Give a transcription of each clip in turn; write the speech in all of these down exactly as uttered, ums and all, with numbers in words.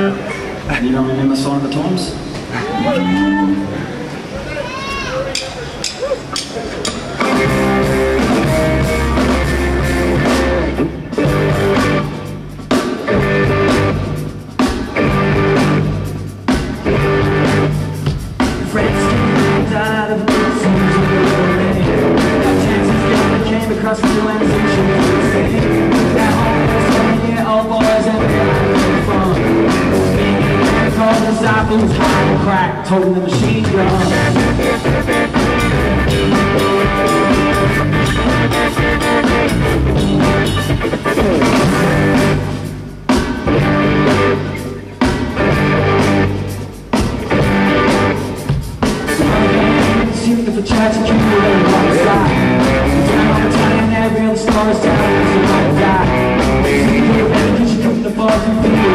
You don't remember Sign of the Times? Friends died of love, so my chances got came across the landscape. Now here, all boys and girls from all the disciples high and crack, toting the machine gun. Singing for church and keep it on the right side. Time after time, every other star is dying, so I die. Singing for the better, cause you come the bars and feel it.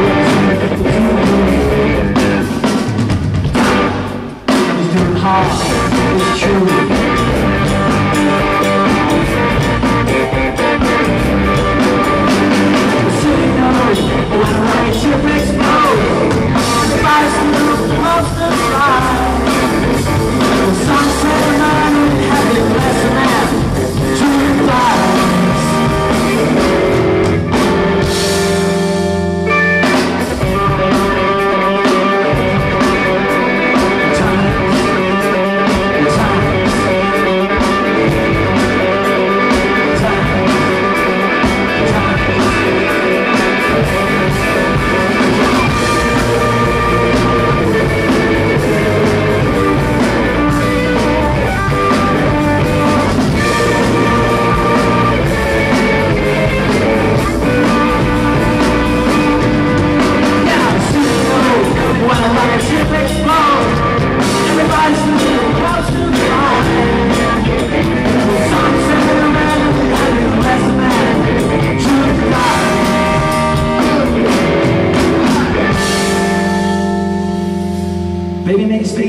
It's true. The city knows when the righteous explodes. The fires move across the sky. The sun set on it, happy blessing and true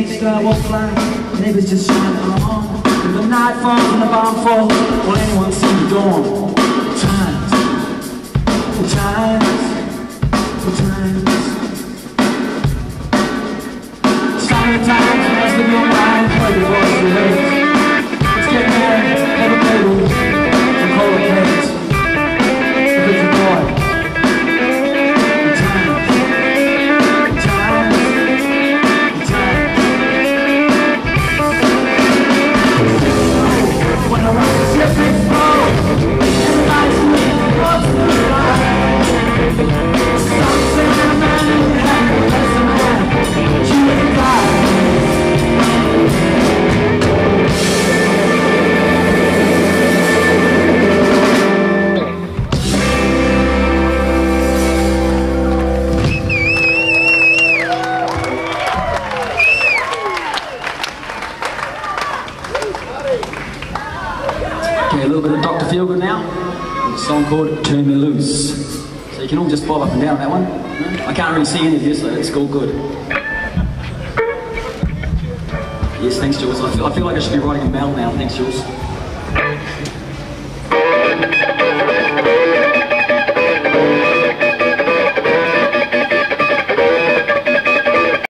star won't fly, neighbors just shine on. When the night falls and the bomb falls, will anyone see the dawn? Times, the times, the times. Starting the times, and as the moon rises, play the voice of the let's get married, have a baby, and call the parents. It's a boy. Called Turn Me Loose. So you can all just bob up and down that one. I can't really see any of you, so it's all good. Yes, thanks Jules. I feel, I feel like I should be writing a mail now, thanks Jules.